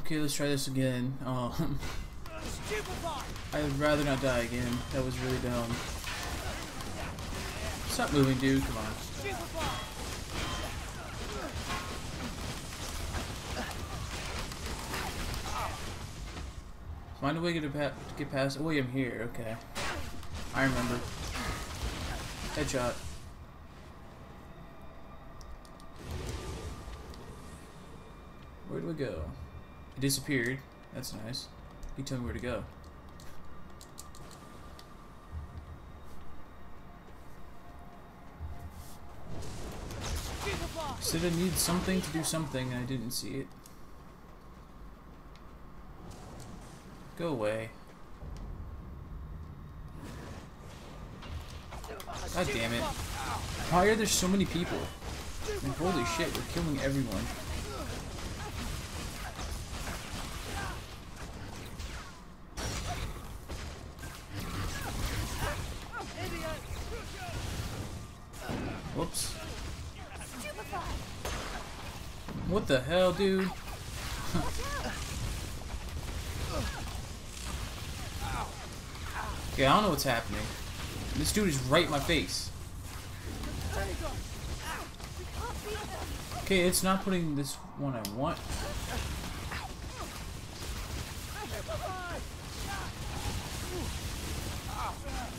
Okay, let's try this again. I'd rather not die again. That was really dumb. Stop moving, dude. Come on. Find a way to get past William here. Okay. I remember. Headshot. Where do we go? It disappeared. That's nice. You tell me where to go. I said I need something to do something and I didn't see it. Go away. God damn it. Why are there so many people? And holy shit, we're killing everyone. Whoops. What the hell, dude? Yeah, I don't know what's happening. This dude is right in my face. Okay, it's not putting this one I want.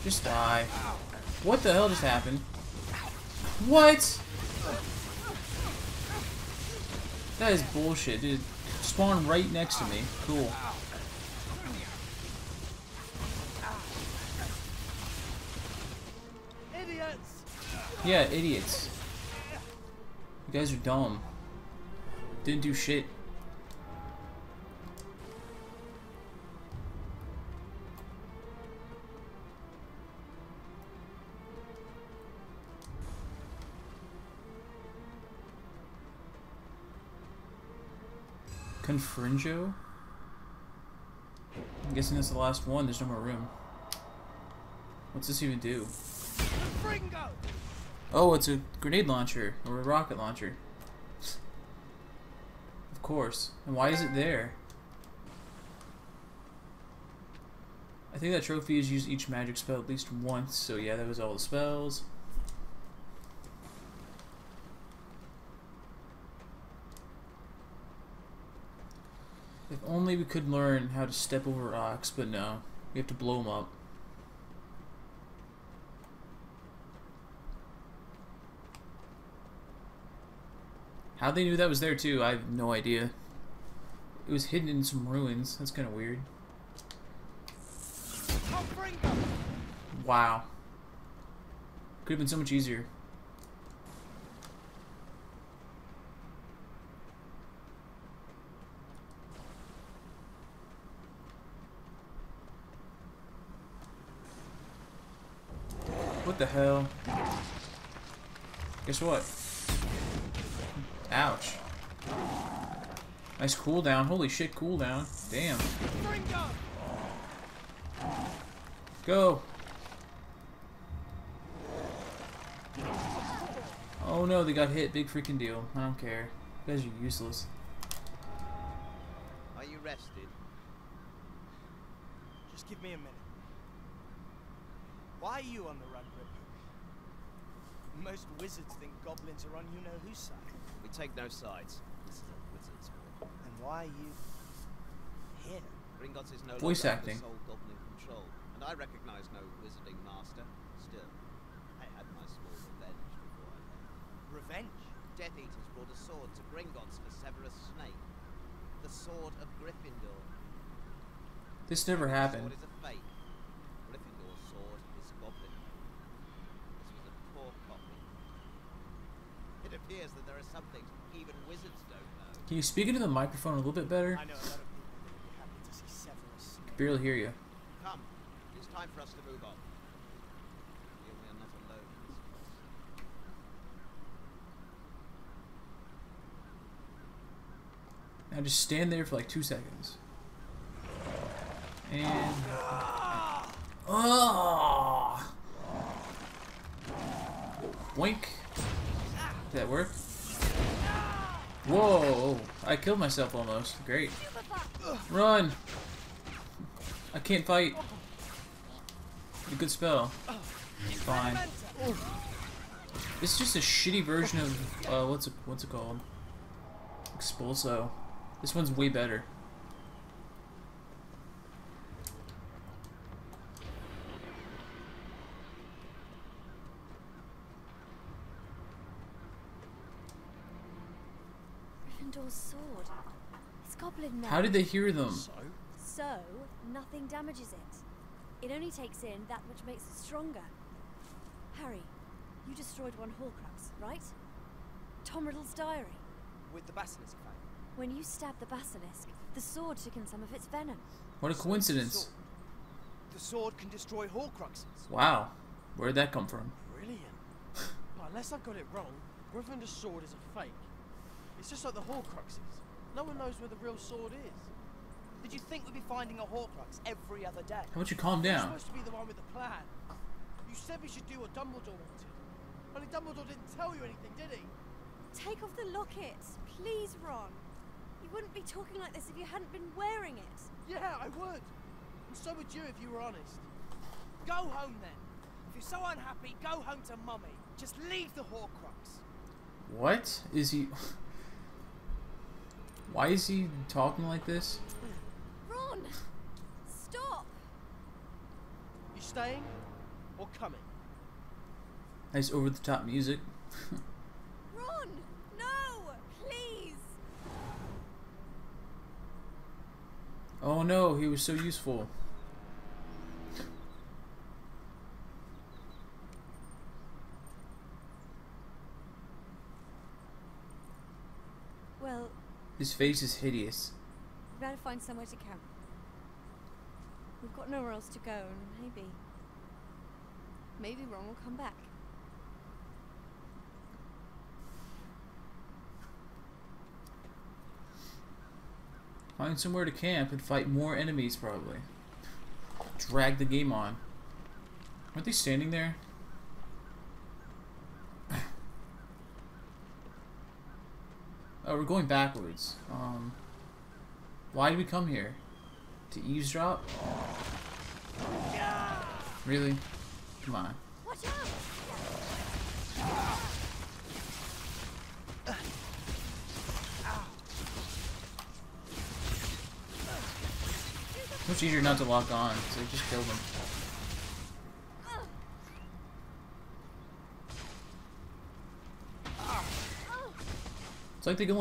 Just die. What the hell just happened? What? That is bullshit, dude. Spawned right next to me. Cool. Yeah, idiots. You guys are dumb. Didn't do shit. Confringo? I'm guessing that's the last one. There's no more room. What's this even do? Confringo! Oh, it's a grenade launcher, or a rocket launcher. Of course. And why is it there? I think that trophy is used each magic spell at least once, so yeah, that was all the spells. If only we could learn how to step over rocks, but no. We have to blow them up. How they knew that was there too, I have no idea. It was hidden in some ruins. That's kind of weird. Wow. Could have been so much easier. What the hell? Guess what? Ouch. Nice cooldown. Holy shit, cooldown. Damn. Go! Oh no, they got hit. Big freaking deal. I don't care. You guys are useless. Are you rested? Just give me a minute. Why are you on the run, Ripper? Most wizards think goblins are on you-know-who's side. We take no sides. This is a wizard's world. And why are you here? Gringotts is no voice acting. Sole goblin control, and I recognize no wizarding master. Still, I had my small revenge before I left. Revenge? Death Eaters brought a sword to Gringotts for Severus Snape. The sword of Gryffindor. This never happened. Sword is a fake. Gryffindor's sword is goblin. This was a poor copy. It appears that there are some things even wizards don't know. Can you speak into the microphone a little bit better? I know a lot of people would be happy to see Severus Snape. I can barely hear you. Come, it's time for us to move on. We are not alone in this place. Now just stand there for like 2 seconds. And oh! Boink. Did that work? Whoa, I killed myself almost. Great. Run! I can't fight. A good spell. Fine. This is just a shitty version of what's it called? Expulso. This one's way better. Gryffindor's sword. It's goblin now. How did they hear them? So nothing damages it. It only takes in that which makes it stronger. Harry, you destroyed one Horcrux, right? Tom Riddle's diary. With the basilisk fight. When you stabbed the basilisk, the sword took in some of its venom. What a coincidence. The sword can destroy Horcruxes. Wow. Where'd that come from? Brilliant. But unless I've got it wrong, Gryffindor's sword is a fake. It's just like the Horcruxes. No one knows where the real sword is. Did you think we'd be finding a Horcrux every other day? How about you calm down? You're supposed to be the one with the plan. You said we should do what Dumbledore wanted. Only Dumbledore didn't tell you anything, did he? Take off the lockets, please, Ron. You wouldn't be talking like this if you hadn't been wearing it. Yeah, I would. And so would you if you were honest. Go home then. If you're so unhappy, go home to Mummy. Just leave the Horcrux. What is he? Why is he talking like this? Ron, stop. You staying or coming? Nice over-the-top music. Ron, no, please. Oh no, he was so useful. Well, his face is hideous. We better find somewhere to camp. We've got nowhere else to go, and maybe Ron will come back. Find somewhere to camp and fight more enemies, probably. Drag the game on. Aren't they standing there? Oh, we're going backwards. Why did we come here? To eavesdrop? Oh. Really? Come on. Watch out. Much easier not to lock on, so you just kill them. It's like they can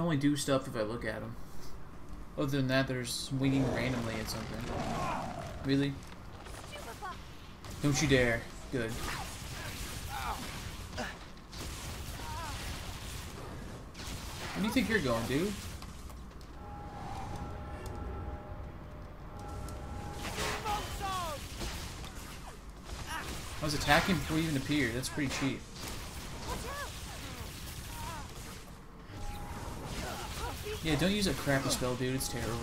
only do stuff if I look at them. Other than that, they're swinging randomly at something. Really? Don't you dare! Good. Where do you think you're going, dude? I was attacking before he even appeared. That's pretty cheap. Yeah, don't use that crappy spell, dude. It's terrible.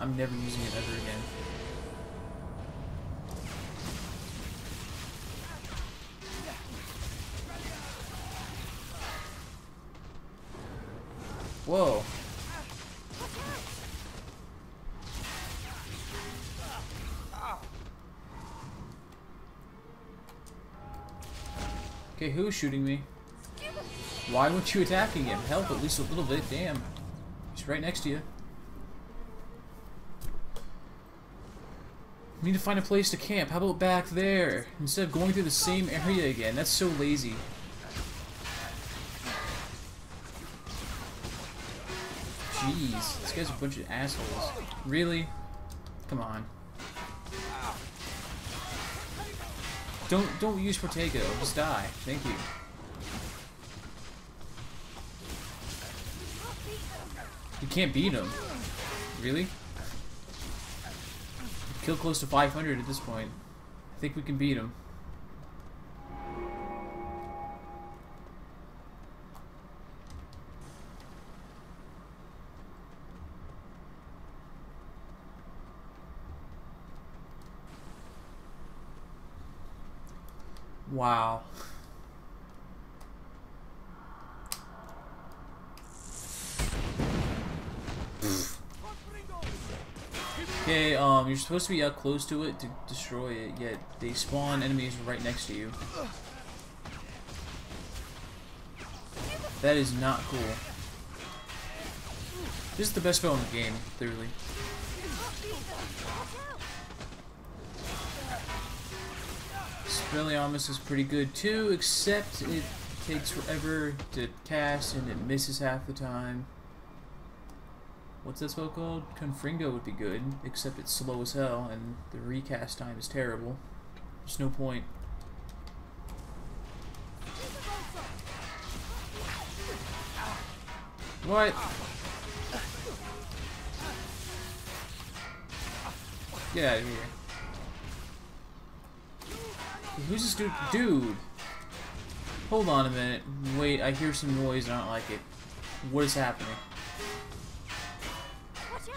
I'm never using it ever again. Whoa. Okay, who's shooting me? Why weren't you attacking him? Help at least a little bit, damn. He's right next to you. We need to find a place to camp. How about back there? Instead of going through the same area again. That's so lazy. Jeez, this guy's a bunch of assholes. Really? Come on. Don't use Protego. Just die. Thank you. You can't beat him. Really? Kill close to 500 at this point. I think we can beat him. Wow. Okay, you're supposed to be up close to it to destroy it, yet they spawn enemies right next to you. That is not cool. This is the best spell in the game, clearly. Speliamis is pretty good too, except it takes forever to cast and it misses half the time. What's that spell called? Confringo would be good, except it's slow as hell and the recast time is terrible. There's no point. What? Get out of here. Who's this dude? Dude! Hold on a minute. Wait, I hear some noise and I don't like it. What is happening? Watch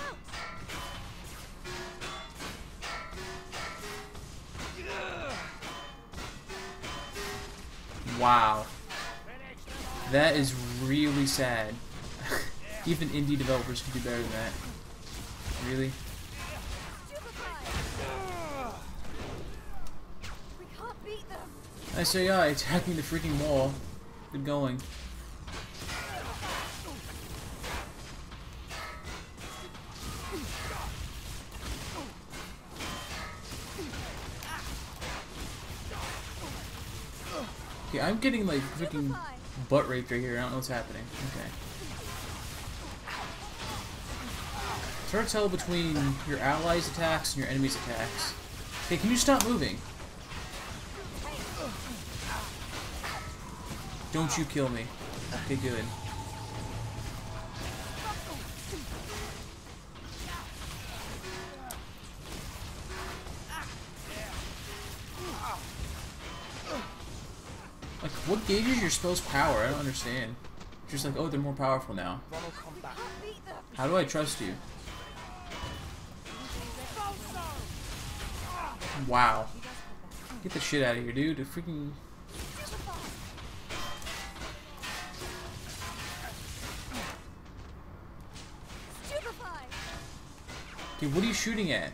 out. Wow. That is really sad. Even indie developers could do better than that. Really? I say I attacking the freaking wall. Good going. Okay, I'm getting like freaking butt raped right here. I don't know what's happening. Okay. Try to tell between your allies' attacks and your enemies' attacks. Okay, can you stop moving? Don't you kill me. Okay, good. Like, what gave you your spell's power? I don't understand. You're just like, oh, they're more powerful now. How do I trust you? Wow. Get the shit out of here, dude. Freaking... Dude, what are you shooting at?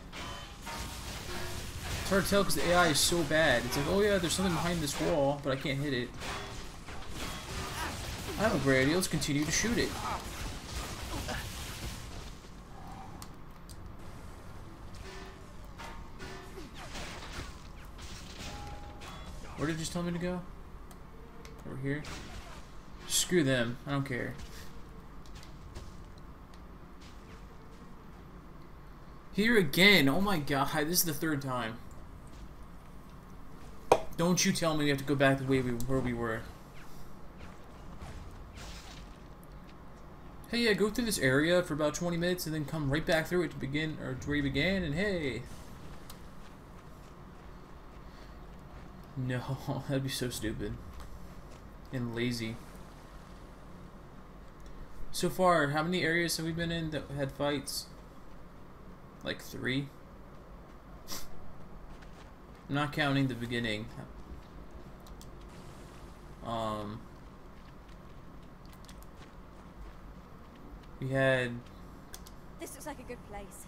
It's hard to tell because the AI is so bad. It's like, oh yeah, there's something behind this wall, but I can't hit it. I have a great idea. Let's continue to shoot it. Where did you just tell me to go? Over here? Screw them. I don't care. Here again, oh my god, this is the third time. Don't you tell me we have to go back the way we were. Hey, yeah, go through this area for about 20 minutes and then come right back through it to begin, or to where you began, and hey. No, that'd be so stupid. And lazy. So far, how many areas have we been in that had fights? Like 3. I'm not counting the beginning. We had. This looks like a good place.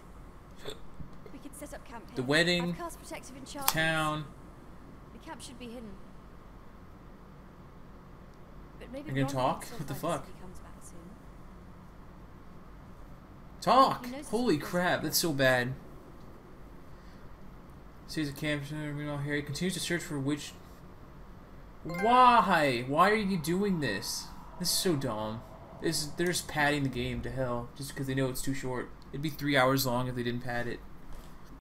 We could set up camp here. The wedding. Cast protective enchantments. Town. The camp should be hidden. But maybe. You're gonna talk? What the fuck? Talk! Holy crap, that's so bad. Sees a camp, Harry continues to search for which... Why? Why are you doing this? This is so dumb. They're just padding the game to hell, just because they know it's too short. It'd be 3 hours long if they didn't pad it.